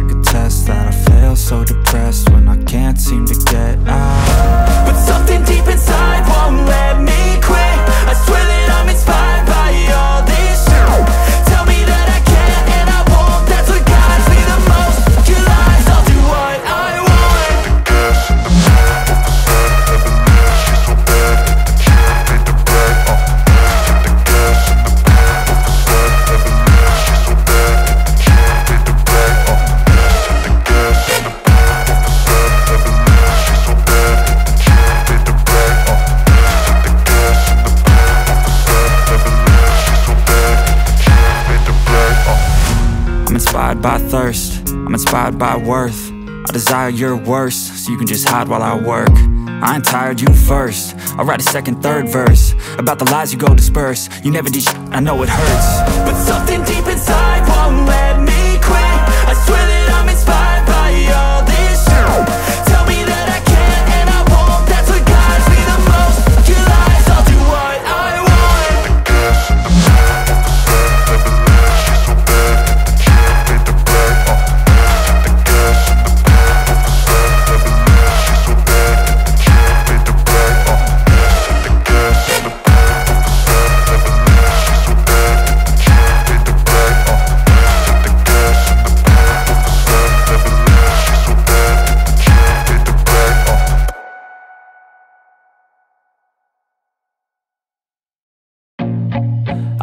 like a test that I fail, so depressed when I can't seem to get out. But something deep inside won't let me quit. I swear that I'm inspired by all this shit. Tell me that I can't and I won't, that's what guides me the most. You lies, I'll do what I want. The gas in the mouth, off the side, never knew she's so bad. The chick made the brag off the best. The gas in the mouth, off the side, never knew she's so bad. The chick made the brag off the best. The gas in the mouth, off the side, never knew she's so bad. The chick made the brag off the best. The gas in the mouth, off the side, never knew she's so bad. The chick made the brag off. I'm inspired by thirst, I'm inspired by worth. I desire your worst, so you can just hide while I work. I ain't tired, you first. I'll write a second, third verse about the lies you go disperse. You never did shit, I know it hurts. But something deep inside won't let me quit. I swear that I'm inspired by all this shit. Tell me that I can't and I won't, that's what guides me the most. You lies, I'll do what I want. The gas in the mouth, off the side, never knew she's so bad. The chick made the brag off the best. The gas in the mouth, off the side, never knew she's so bad. The chick made the brag off the best. The gas in the mouth, off the side, never knew she's so bad. The chick made the brag off the best. The gas in the mouth, off the side, never knew she's so bad. The chick made the brag off the I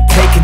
Take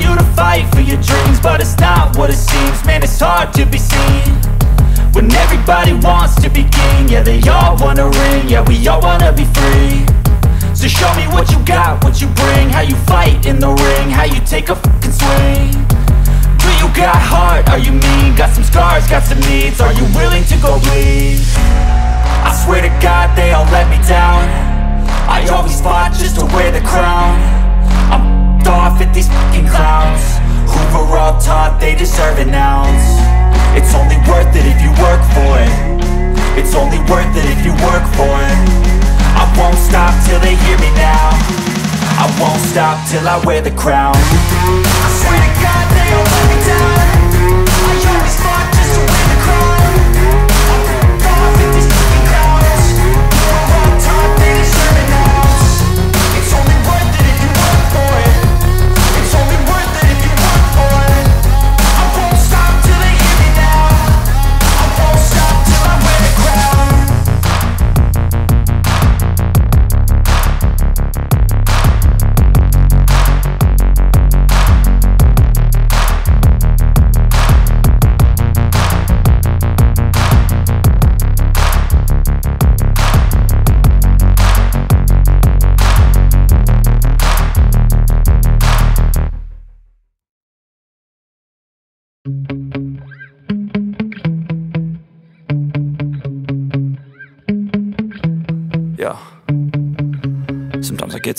you to fight for your dreams, but it's not what it seems. Man, it's hard to be seen when everybody wants to be king. Yeah, they all wanna ring, yeah, we all wanna be free. So show me what you got, what you bring, how you fight in the ring, how you take a fucking swing. Do you got heart, are you mean? Got some scars, got some needs, are you willing to go bleed? I swear to God they all let me down. I always fought just to wear the crown. Off at these f***ing clowns who were all taught they deserve an ounce. It's only worth it if you work for it. It's only worth it if you work for it. I won't stop till they hear me now. I won't stop till I wear the crown. I swear to God they all let me down. I always fought just to wear the crown. Off at these f***ing clowns who were all taught they deserve an ounce. It's only worth it if you work for it. Sometimes I get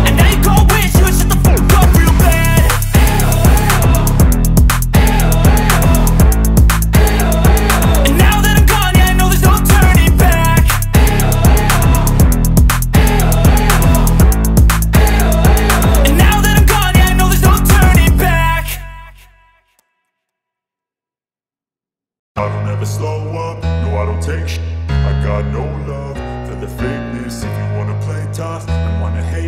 And now you go wish you would shut the fuck up real bad. And now that I'm gone, yeah, I know there's no turning back. And now that I'm gone, yeah, I know there's no turning back. I don't ever slow up, no I don't take sh**. I got no love for the fakeness. If you wanna play tough and wanna hate this, I'll always show up.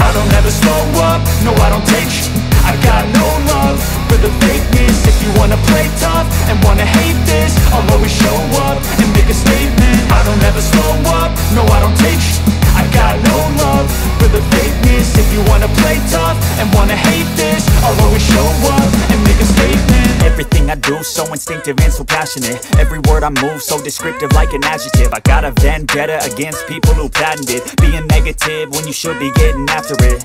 I don't ever slow up, no I don't take sh**. I got no love for the fakeness. If you wanna play tough and wanna hate this, I'll always show up and make a statement. I don't ever slow up, no I don't take sh**. I got no love for the fakeness. If you wanna play tough and wanna hate this, I'll always show up and make a statement. Everything I do, so instinctive and so passionate. Every word I move, so descriptive like an adjective. I got a vendetta against people who patented being negative when you should be getting after it.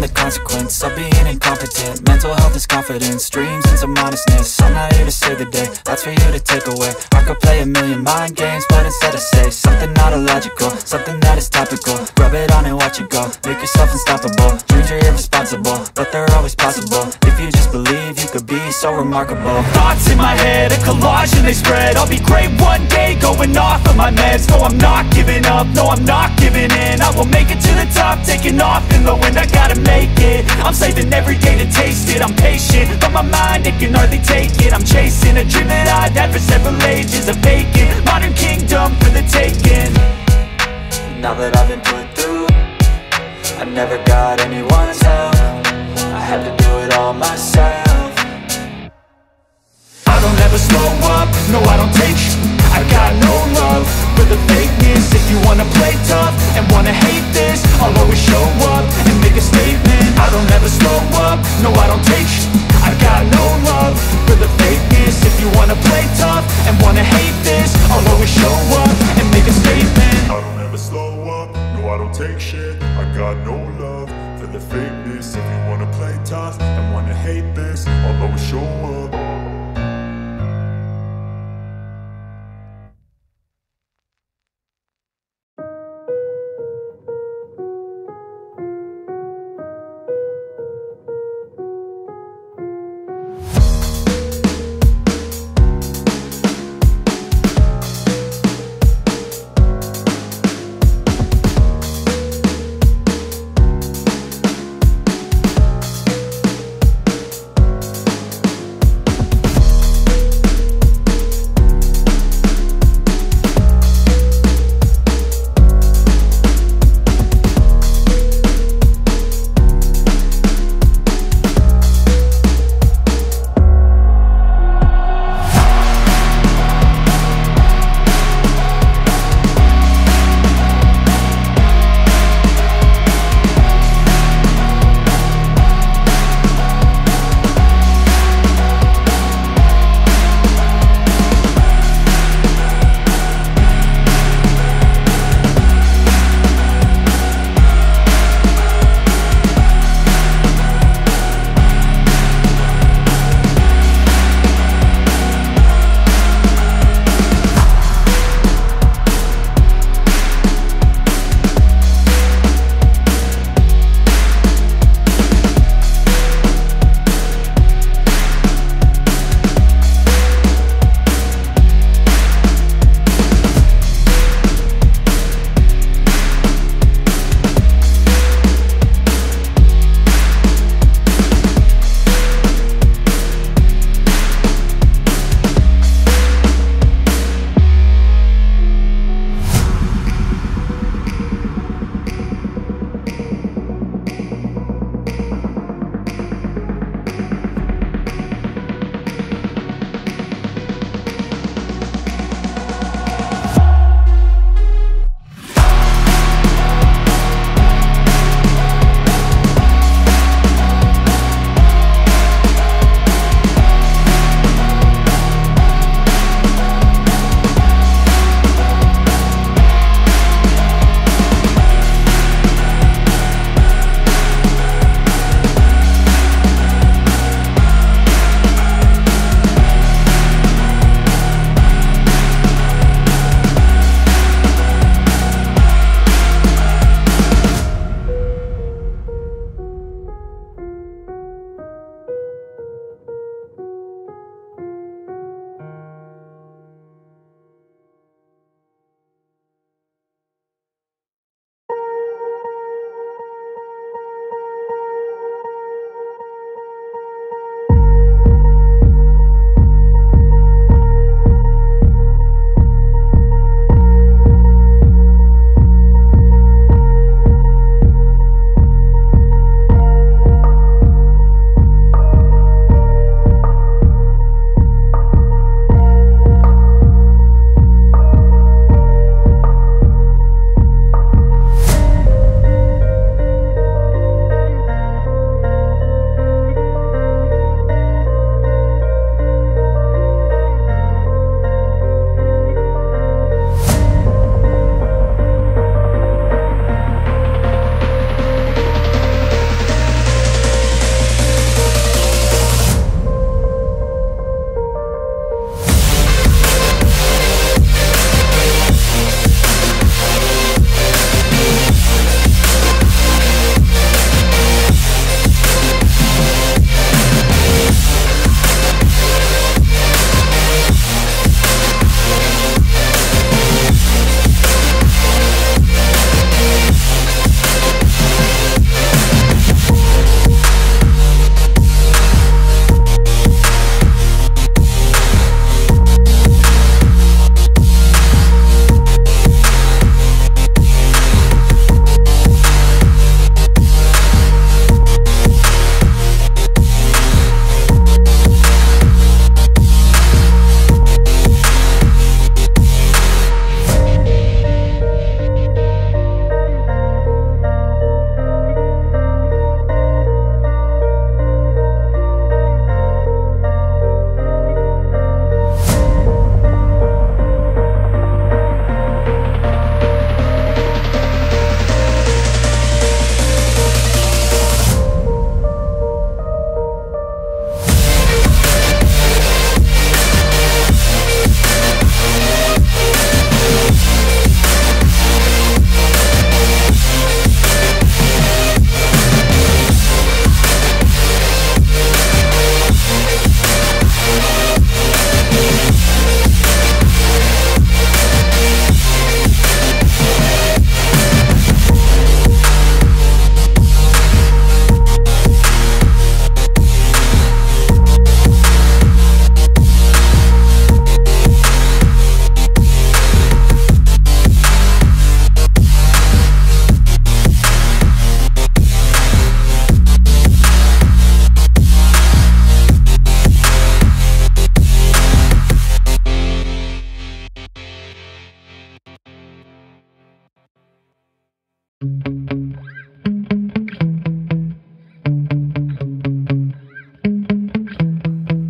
the consequence of being incompetent. Mental health is confidence, dreams and some honestness. I'm not here to save the day, that's for you to take away. I could play a million mind games, but instead I say something not illogical, something that is topical. Rub it on and watch it go, make yourself unstoppable. Dreams are irresponsible, but they're always possible. If you just believe, you could be so remarkable. Thoughts in my head, a collage and they spread. I'll be great one day, going off of my meds. No, I'm not giving up, no, I'm not giving in. I will make it to the top, taking off in the wind. I gotta make it, I'm saving every day to taste it. I'm patient, but my mind, it can hardly take it. I'm chasing a dream that I've had for several ages. A vacant, modern kingdom for the taking. Now that I've been put through, I never got anyone's help. I had to do it all myself. I don't ever slow up, no I don't take sh**. I got no love for the fakeness. If you wanna play tough and wanna hate this, I'll always show up tough and wanna hate this, I'll always show up.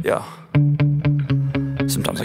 Yeah. Sometimes I